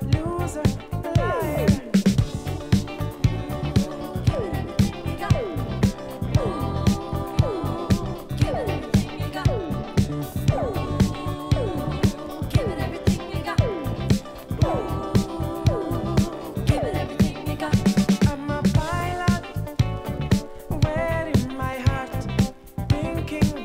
a loser, a liar. Thank you.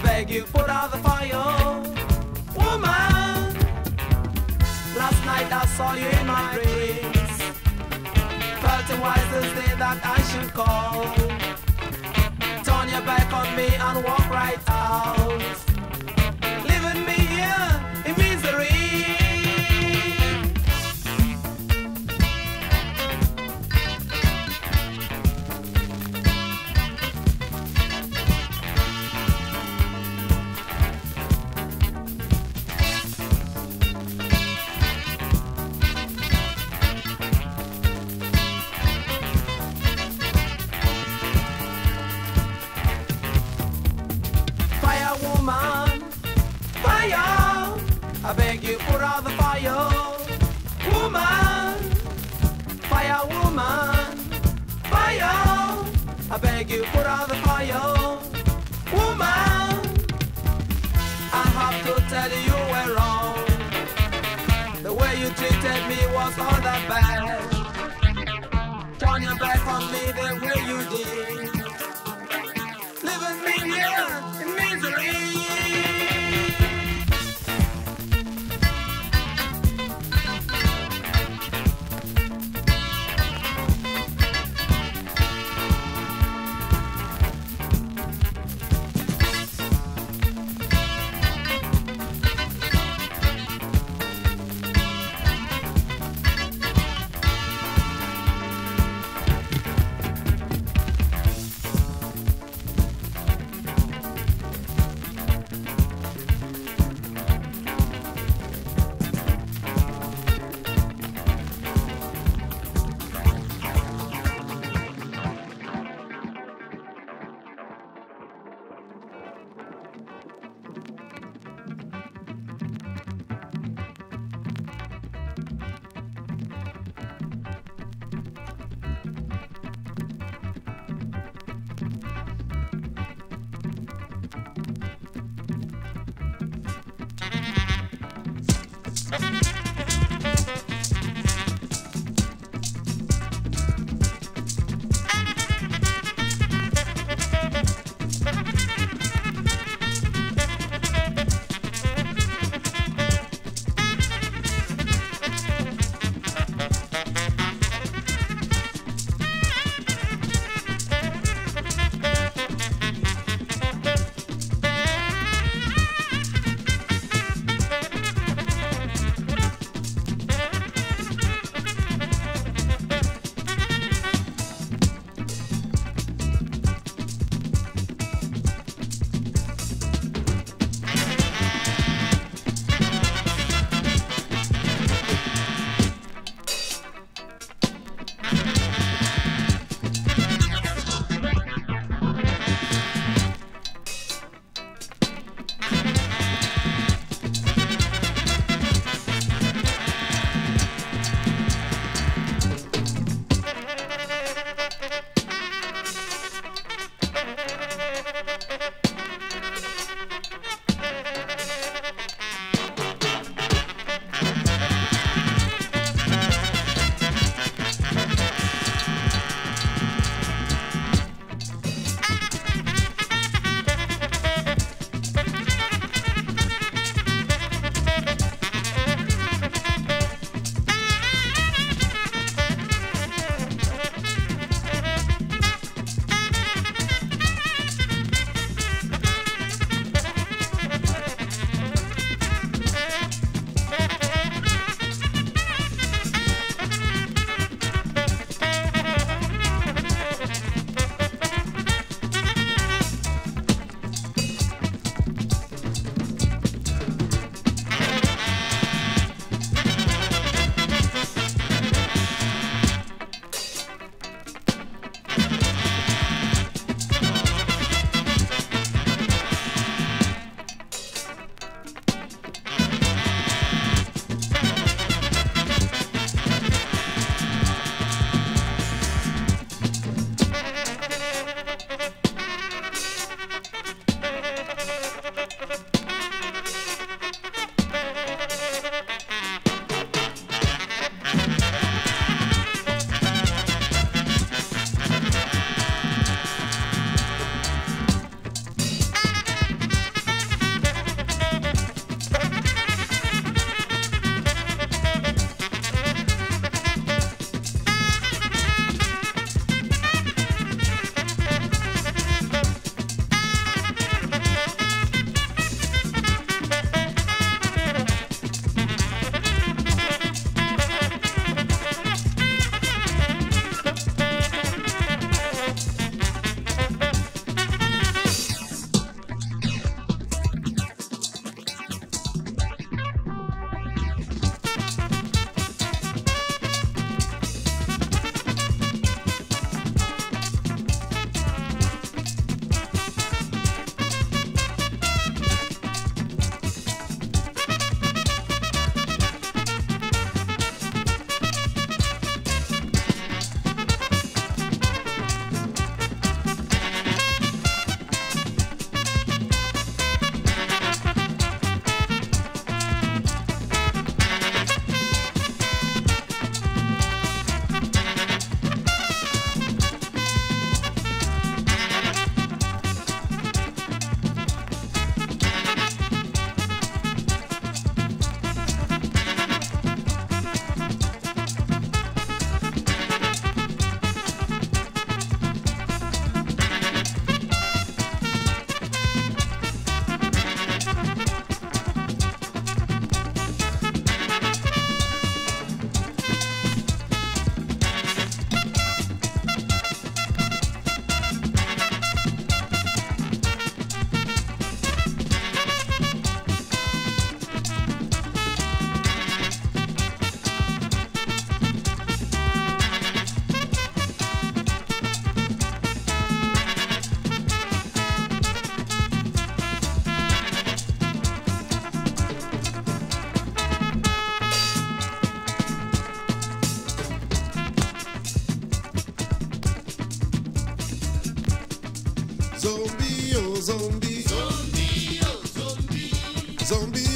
I beg you, put out the fire. Woman, last night I saw you in my dreams. Felt it was the day that I should call. Turn your back on me and walk right out. I beg you, put out the fire, woman, fire, woman, fire. I beg you, put out the fire, woman. I have to tell you, you were wrong. The way you treated me was all that bad. Turn your back on me the way you did, leaving me here in misery.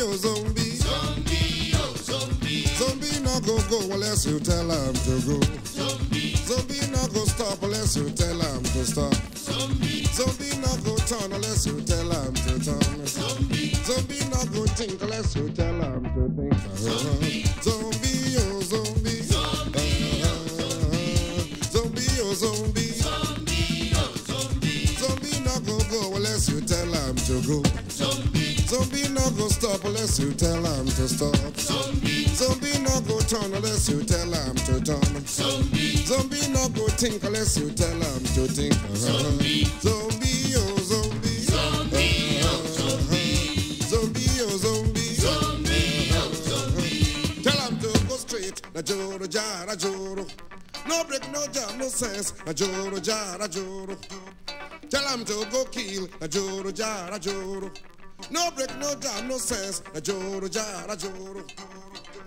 oh zombie. Zombie, oh zombie. Zombie not go go unless you tell him to go. Zombie. Zombie not go stop unless you tell him to stop. Zombie. Zombie not go turn unless you tell him to turn. Zombie. Zombie not go think unless you tell him to think. Zombie. Zombie, oh zombie. Zombie, oh zombie. Zombie, oh zombie. Unless you tell him to go. Zombie. Zombie not go stop unless you tell him to stop. Zombie. Zombie not go turn unless you tell him to turn. Zombie. Zombie not go think unless you tell him to think. Zombie. Zombie, oh zombie. Zombie, oh zombie. Zombie, oh zombie. Zombie, oh zombie. Tell him to go straight. Na joro jara joro. No break, no jam, no sense. Na joro jara joro. Tell him to go kill a joro jara joro. No break, no jam, no sense a joro jara joro.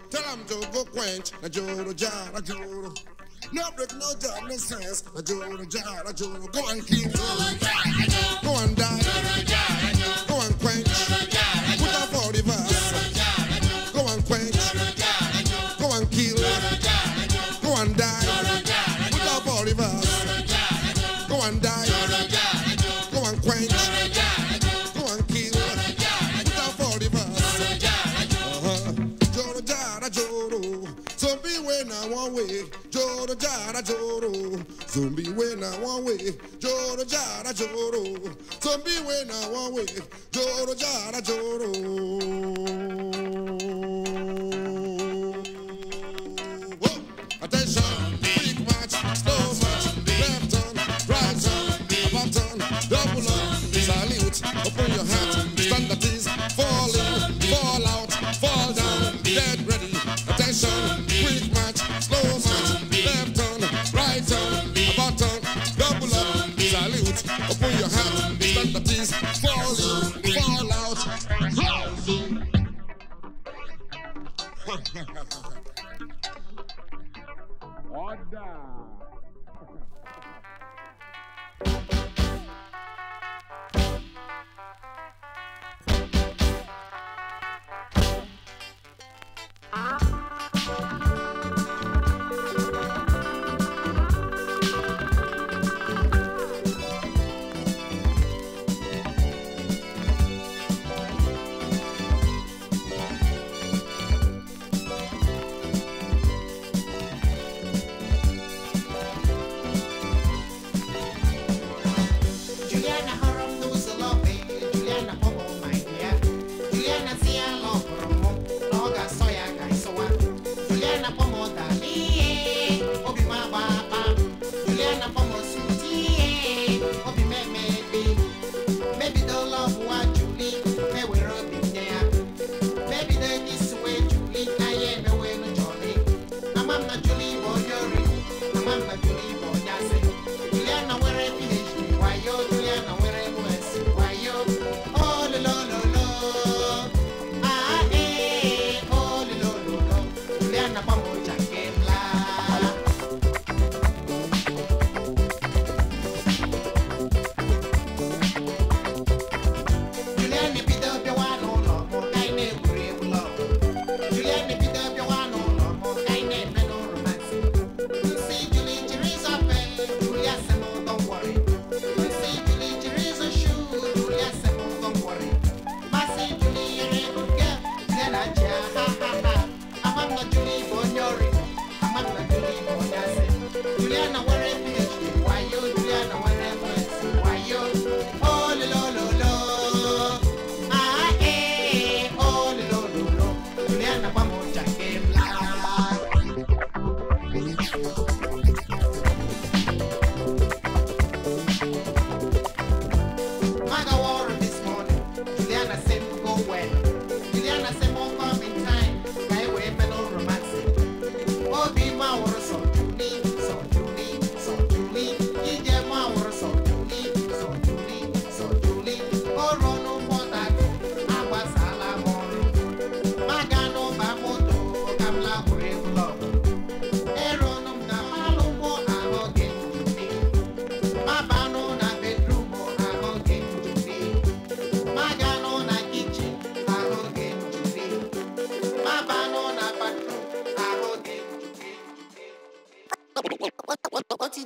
Tell him to go quench a joro jara joro. No break, no jam, no sense a joro jara joro. Go and kill joro jara joro. Go and die joro jara joro. Go and quench joro jara joro. Put up all the verse joro jara joro. Go and quench joro jara joro. Go and kill joro jara joro. Go and die joro jara joro. Put up all the verse joro jara joro. Go and die. Joro jara joro, zombie when I one way. Joro jara joro, zombie when I one way. Joro jara joro. Oh, attention, big match, slow match, left turn, right turn, about turn, double up, salute, open your hat, stand at ease, fall in, fall out, fall down, get ready. Attention, quick match, slow match, left turn, right turn, about turn, double up, salute, open your hand, stand at ease, fall in, fall out, go! Order!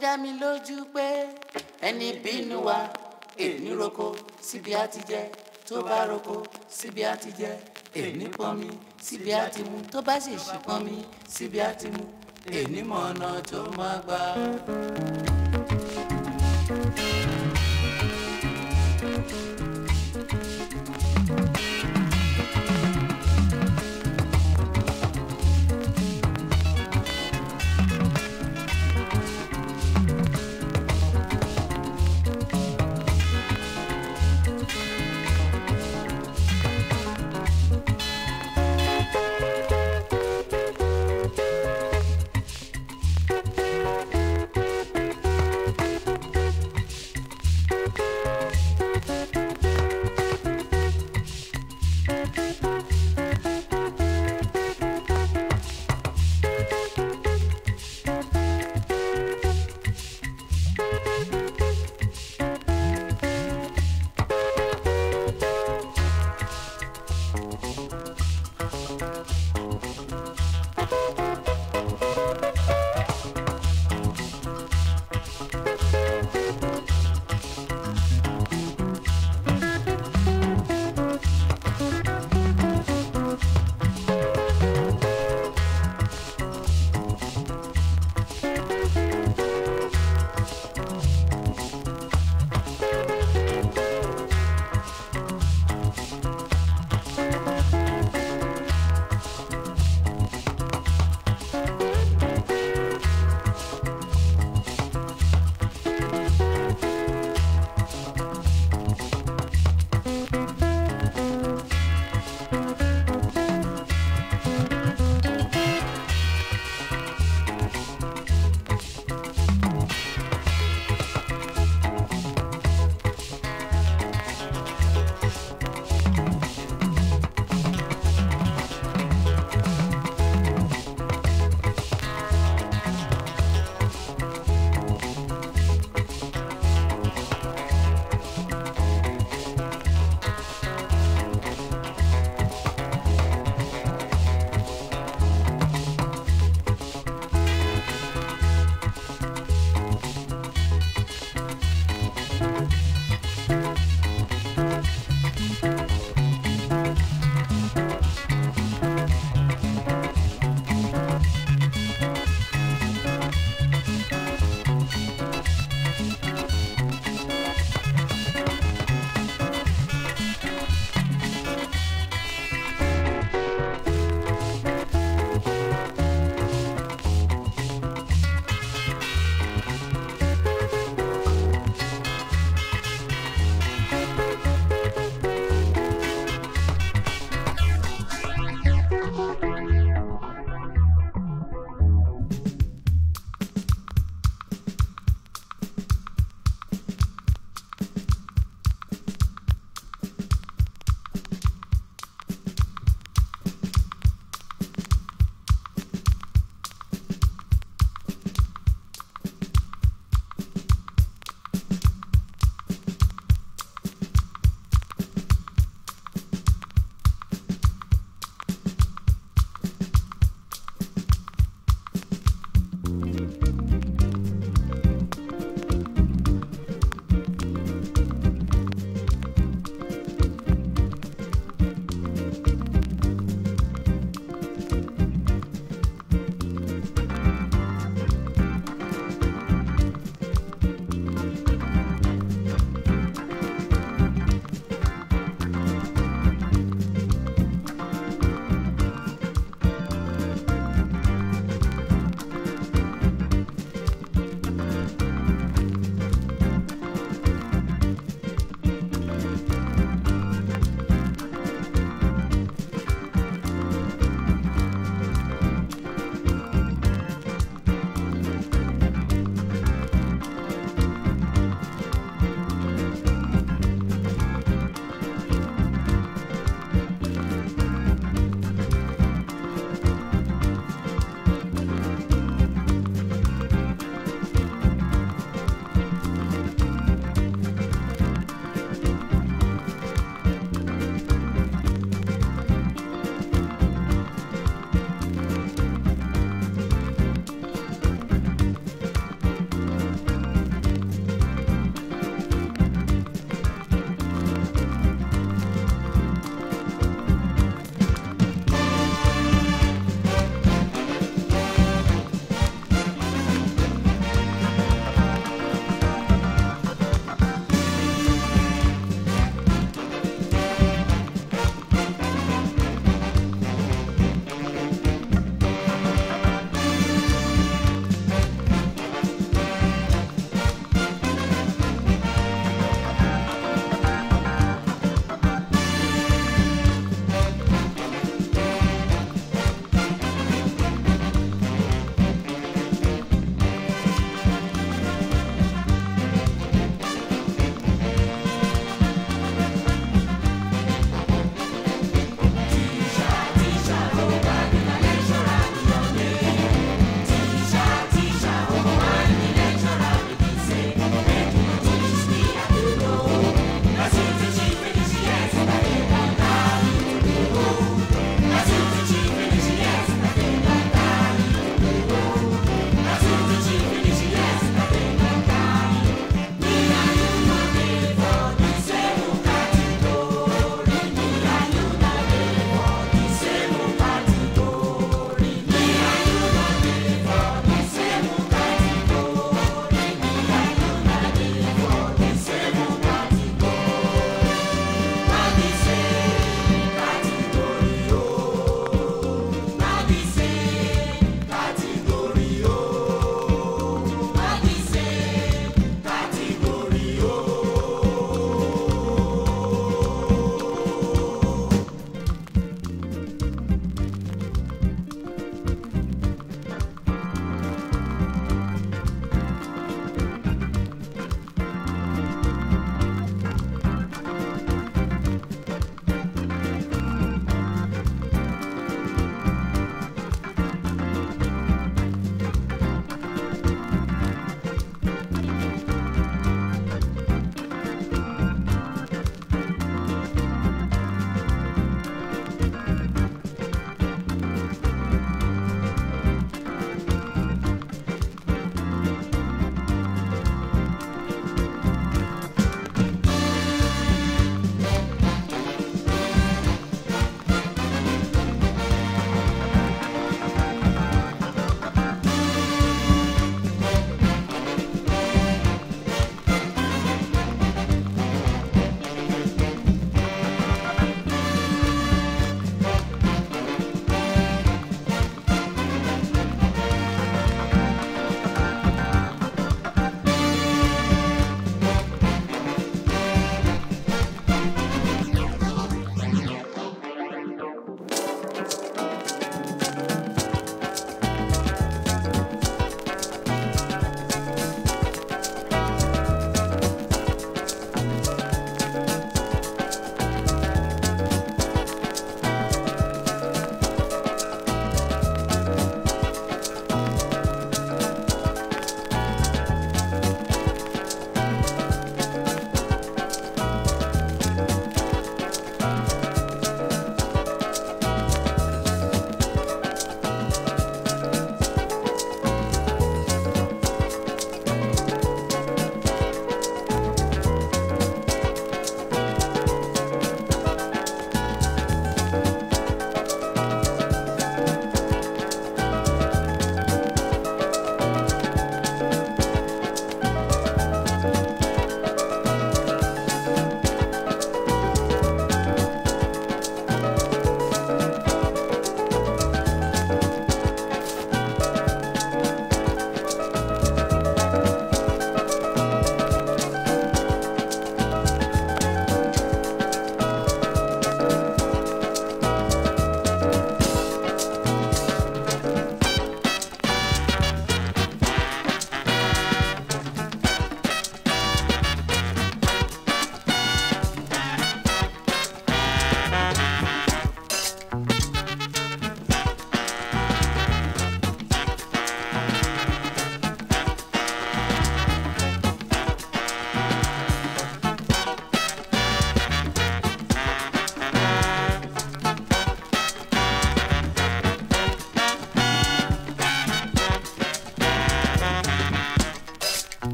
dá mi lójú pé ẹni bínú wa èní roko síbi á ti jẹ tó bá roko síbi á ti jẹ èní pọnmi síbi á ti mu tó bá sì ṣì pọnmi síbi á ti mu èní mọ ọ̀nà tó máa gbà.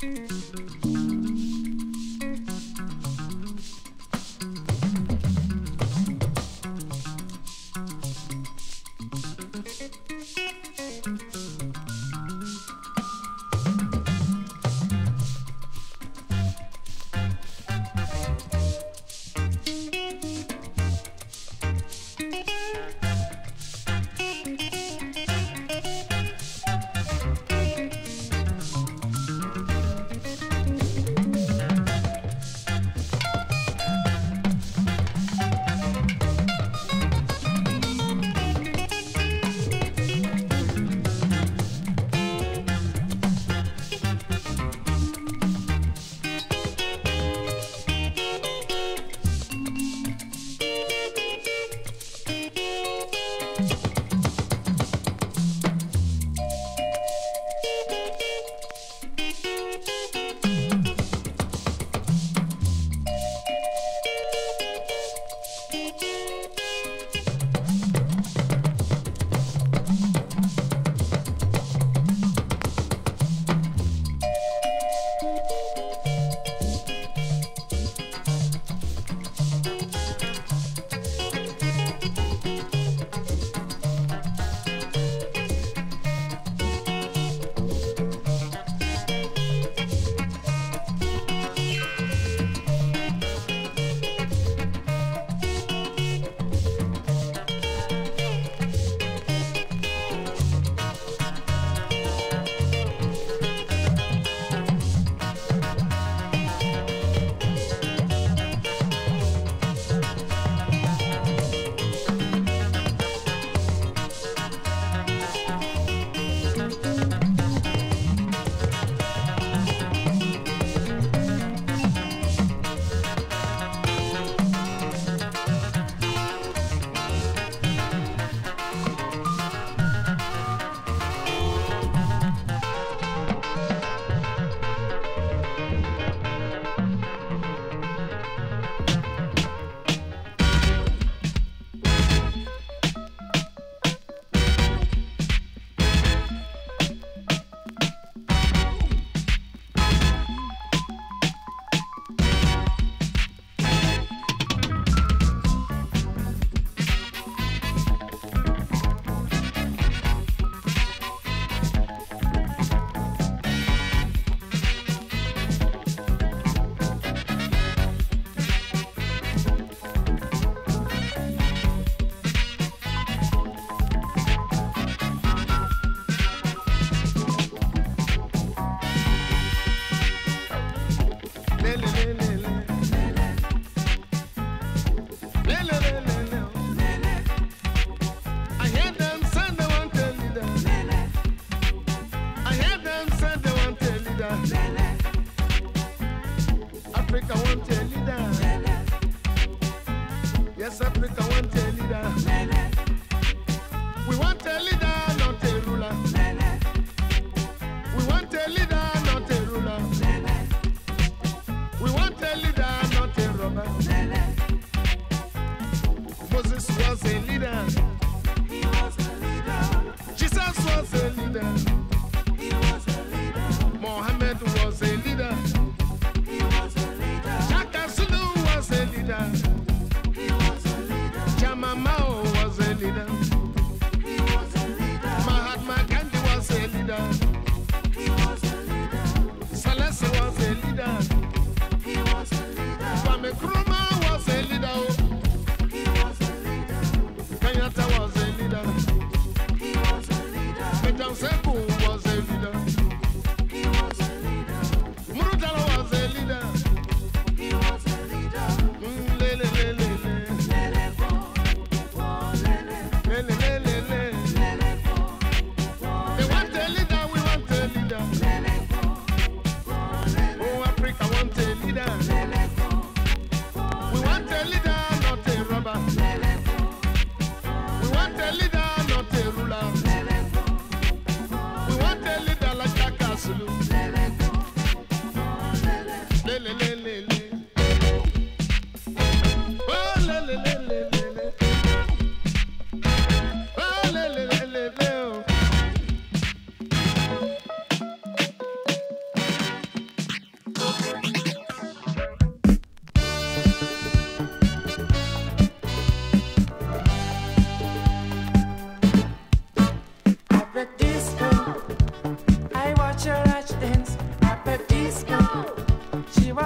We want a leader, not a ruler.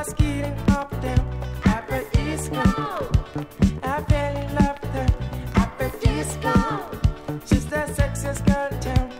was getting up there. I bet disco. I fell in love with her. I bet disco. She's the sexiest girl in town.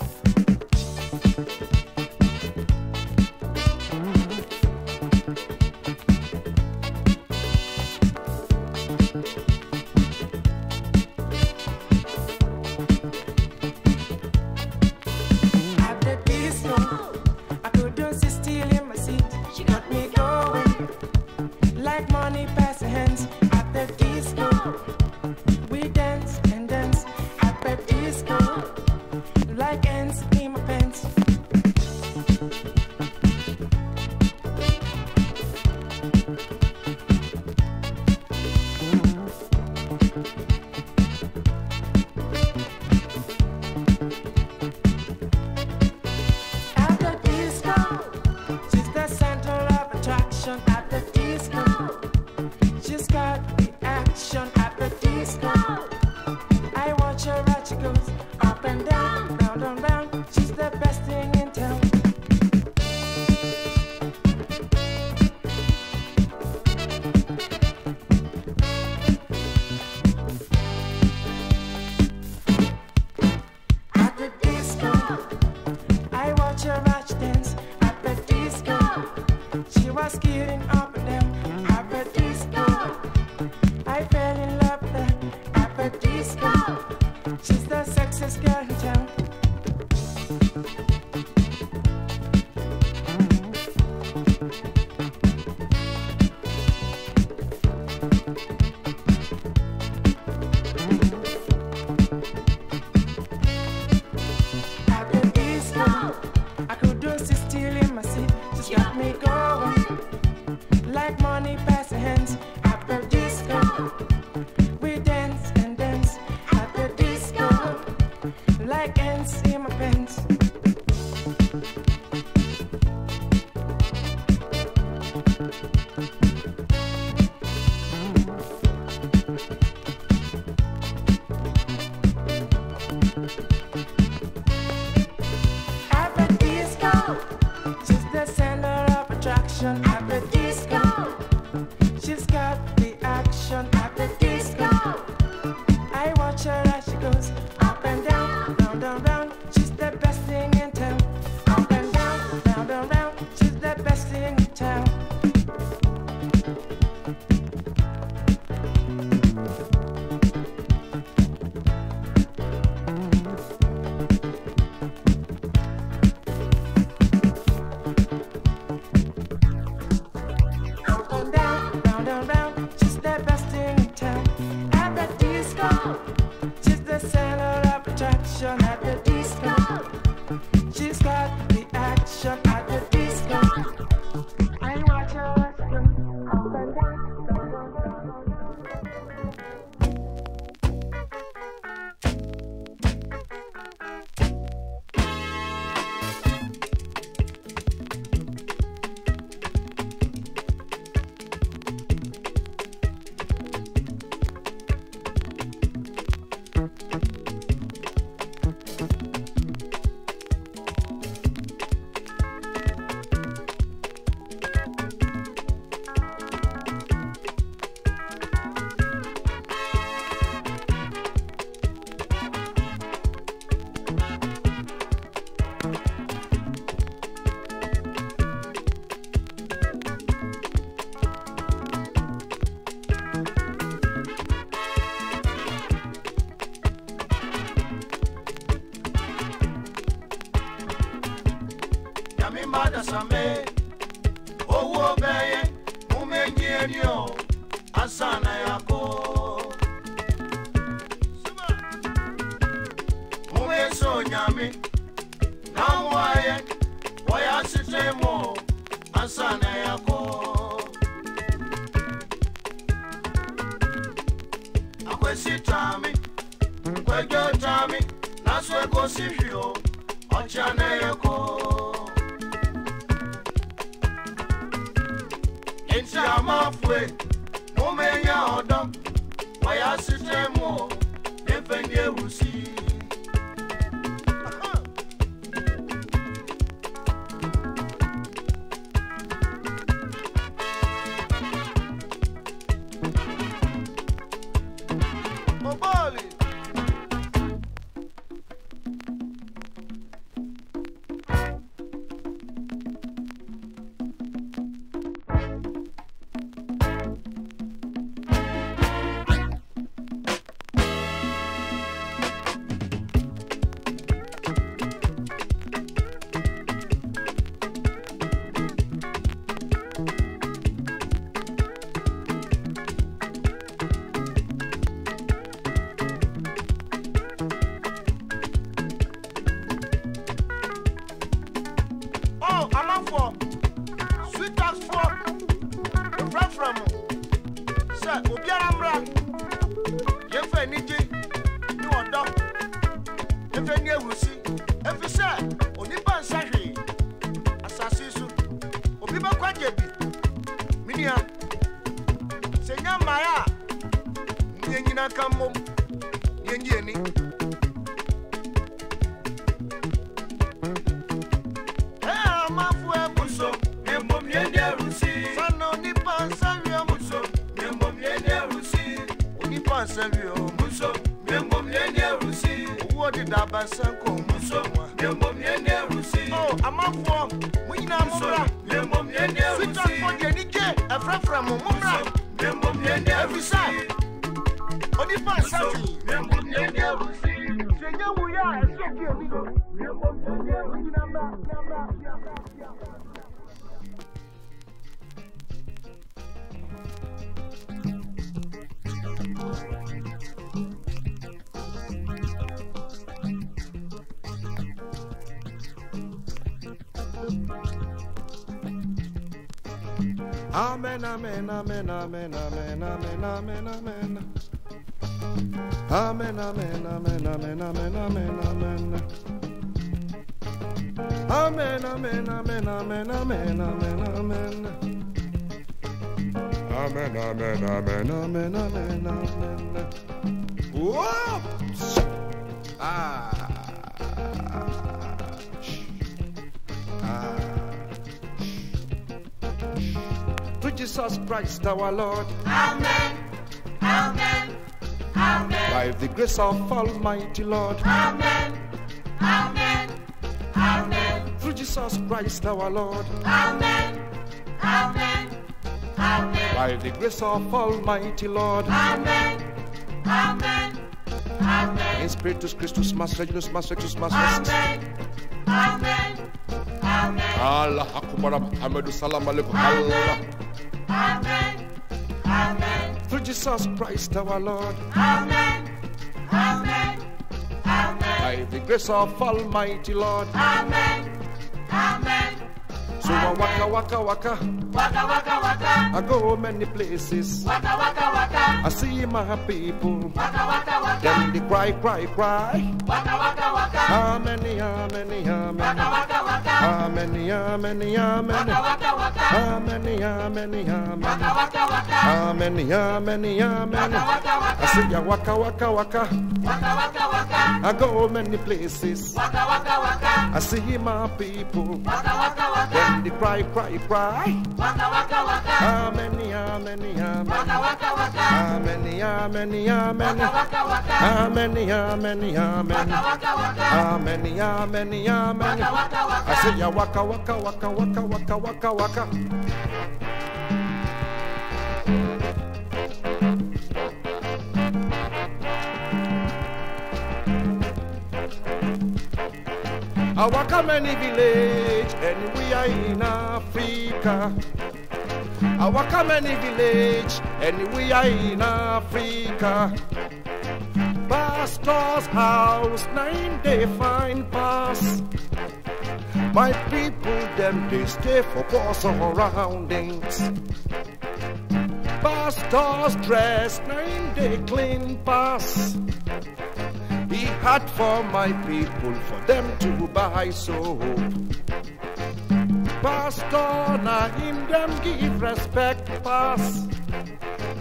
At the disco, she's got the action. At the disco, I watch her as she goes up and down, round and round. She's the best thing in town. Up and down, round and round. She's the best thing in town. from Sir Obiarambra, if any day, no dog, if any will see, every sir, only Pansari, Assassin, Obiba Quajabi, Minia, Senor Maya, Nina Cambo, Yeni. Amen, amen, amen, amen, amen, amen, amen, amen. Amen, amen, amen, amen, amen, amen, amen. Amen, amen, amen, amen, amen, amen, amen. Amen, amen, amen, amen, amen, amen. Whoa! Ah! Ah! Jesus Christ our Lord. Amen. Amen. Amen. By the grace of Almighty Lord. Amen. Amen. Amen. Through Jesus Christ our Lord. Amen. Amen. Amen. By the grace of Almighty Lord. Amen. Amen. Amen. In Spiritus Christus, Master Reginus, Master Exus, Master. Amen. Amen. Amen. Allah Akbar Muhammadu Salam Alaikum. Allah. Amen. Amen. Through Jesus Christ our Lord. Amen. Amen. Amen. By the grace of Almighty Lord. Amen. Amen. So amen. Waka waka waka. Waka waka waka. I go many places. Waka waka waka. I see my people. Waka waka waka. Then they cry cry cry. Waka waka waka. Amen. Amen. Amen. Waka waka waka. Amen. Amen. Amen. Waka waka waka. Amen, amen, amen. Waka waka waka. Amen, amen, amen. Waka waka waka. I see ya waka waka waka. Waka waka waka. I go many places. Waka waka waka. I see my people. Waka waka waka. Then they cry, cry, cry. Waka waka waka. Amen, amen, amen. Waka waka waka. Amen, amen, amen. Waka waka waka. Amen, amen, amen. Waka waka waka. Amen, amen, amen. Waka waka waka. I see ya waka waka waka waka waka waka waka. I waka many village and we are in Africa. I waka many village and we are in Africa. Pastor's house, 9 day fine pass. My people, them, they stay for poor surroundings. Pastor's dress, 9 day clean pass. He had for my people, for them to buy soap. Pastor, na him, them, give respect pass.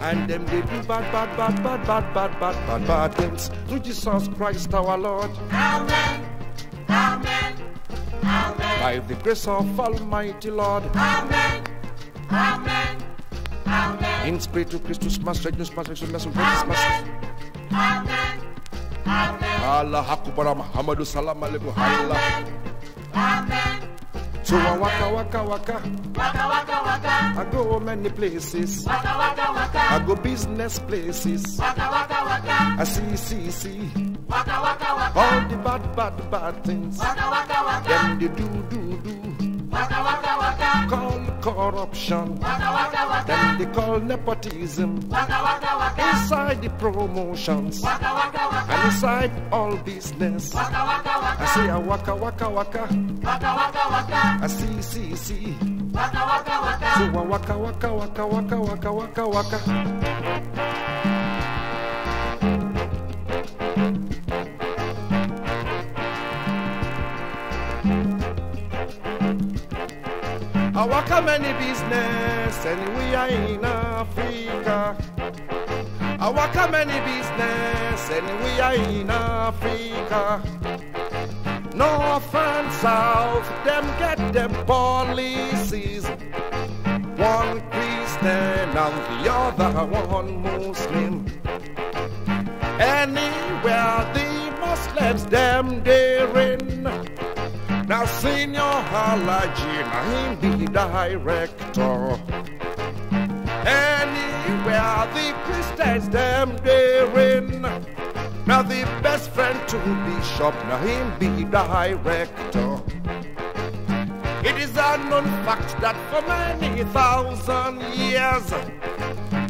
And them, they do bad, bad, bad, bad, bad, bad, bad, bad, bad things. Through Jesus Christ our Lord. Amen. Amen. Amen. By the grace of Almighty Lord. Amen. Amen. Amen. In Spiritu Christus, Master Regnus, Master Exus, Master Christus, Master. Amen. Amen. Allah Akbar Muhammadu Salam Alaikum. Amen. Amen. So I waka waka waka. Waka waka waka. I go many places. Waka waka waka. I go business places. Waka waka waka. I see see see. Waka waka waka. All the bad bad bad things. Waka waka waka. Then they do do do. Waka waka waka. Call corruption. Waka waka waka. Then they call nepotism. Waka waka waka. Inside the promotions. Waka waka waka. And inside all business. Waka waka waka. I say a waka waka waka. Waka waka waka. I see see see. Waka waka waka. do a waka waka waka waka waka waka waka. I waka many business anywhere in Africa. I waka many business anywhere in Africa. North and South, them get them policies. One Christian and the other one Muslim. Anywhere the Muslims, them daring. Now Senior Halaji, now him the director. Anywhere the Christians, them daring. Now the best friend to Bishop, now him be the director. It is a known fact that for many thousand years,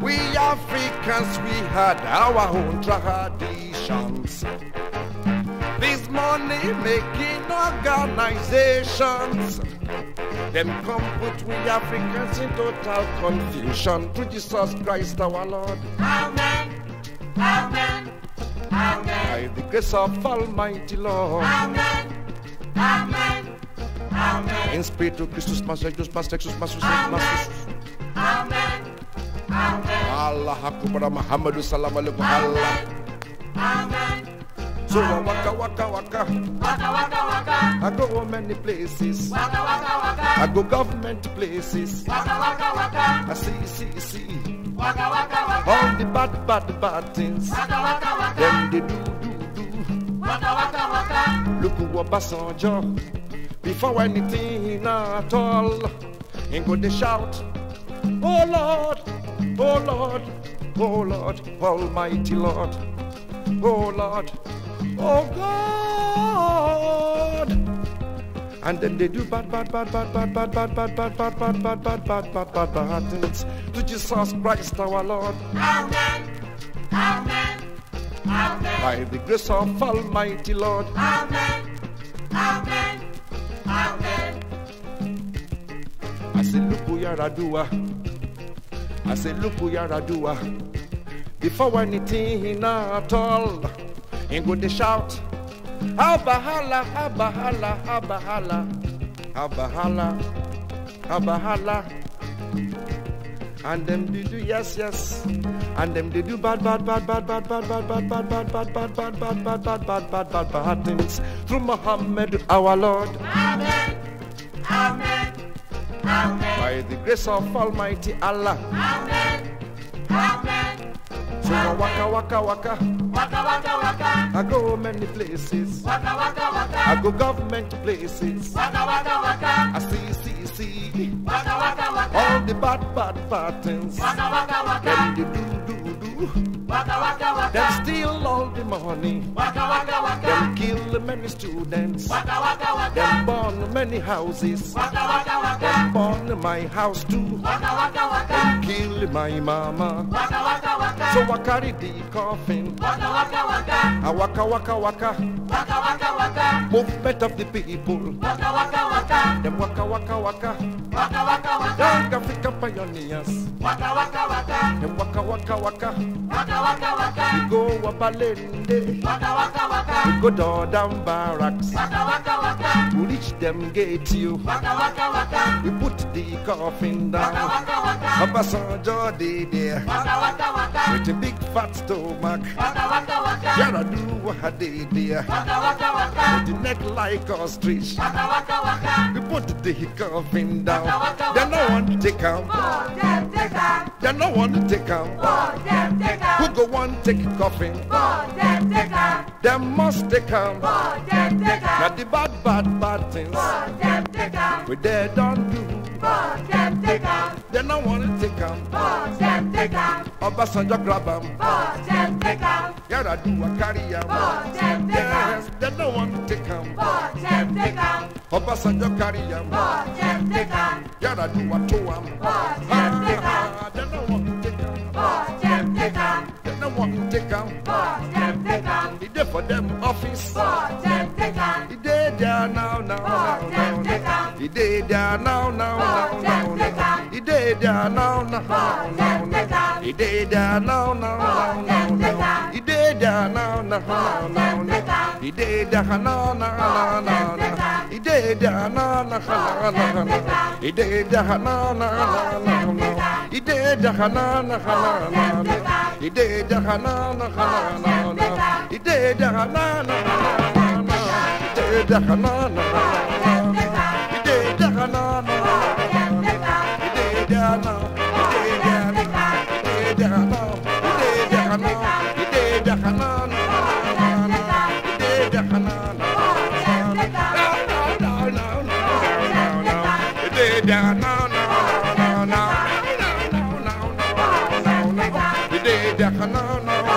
we Africans, we had our own traditions. These money-making organizations, them come put we Africans in total confusion. Through Jesus Christ our Lord. Amen. Amen. Amen. By the grace of Almighty Lord. Amen. Amen. Amen. In Spiritu Christus, Master Jesus, Master Jesus, Master Jesus, Master Jesus. Amen. Amen. Allah Akbar, Muhammadu Sallallahu Alaihi Wasallam. Amen. So I waka waka waka. Waka waka waka. I go many places. Waka waka waka. I go government places. Waka waka waka. I see see see. Waka waka waka. All the bad bad bad things. Waka waka waka. Them they do do do. Waka waka waka. Look who Obasanjo. Before anything at all, and go they shout, "Oh Lord, oh Lord, oh Lord, Almighty Lord, oh Lord, oh God." And then they do bad, bad, bad, bad, bad, bad, bad, bad, bad, bad, bad, bad, bad, bad, bad, bad, bad things to Jesus Christ our Lord. Amen. Amen. Amen. By the grace of Almighty Lord. Amen. Amen. I say, look who Yaradua. I say, look who Yaradua. Before anything at all, and go they shout, Abahala, Abahala, Abahala, Abahala, Abahala. And them they do yes, yes. And them they do bad, bad, bad, bad, bad, bad, bad, bad, bad, bad, bad, bad, bad, bad, bad, bad, bad, bad, bad, bad things through Muhammad our Lord. Amen. Amen. Amen. By the grace of Almighty Allah. Amen. Amen. So I waka waka waka. Waka waka waka. I go many places. Waka waka waka. I go government places. Waka waka waka. I see see see. Waka waka waka. All the bad bad bad things. Waka waka waka. Then you do do do. Waka waka waka. Them steal all the money. Waka waka waka. Them kill many students. Waka waka waka. Them burn many houses. Waka waka waka. Them burn my house too. Waka waka waka. Them kill my mama. Waka waka waka. So I carry the coffin. Waka waka waka. I waka waka waka. Waka waka waka. Movement of the people. Waka waka waka. Them waka waka waka. Waka waka waka. Young African pioneers. Waka waka waka. Them waka waka waka. Waka, waka. We go up a lende. Waka, waka, waka. We go down, down barracks. Waka, waka, waka. We reach them gate you. Waka, waka, waka. We put the coffin down. Waka, waka, waka. Obasanjo dey there. Waka, waka, waka. With a big fat stomach. Waka, waka, waka. Yaradu dey there. Waka, waka, waka. With a neck like ostrich. Waka, waka, waka. We put the coffin down. Waka, waka, waka. Then no one take him. Oh, yeah, take him. Then no one take him. Oh, yeah, take him. Who go one take coffin? For them take her. Them must take her. For them take her. Now the bad, bad, bad things. For them take her. We they don't do. For them take her. They don't want to take her. For them take her. Obasanjo grab them. For them take her. Yar'Adua carry them. For them take her. They don't want to take her. For them take her. Obasanjo carry them. For them take her. Yar'Adua tow them. For them take her. They don't want to take her. For them take her. One take them, for them take them. He did for them office, for them take them. He did there now now now now. He did there now now now now. did he did he did he did he did he No.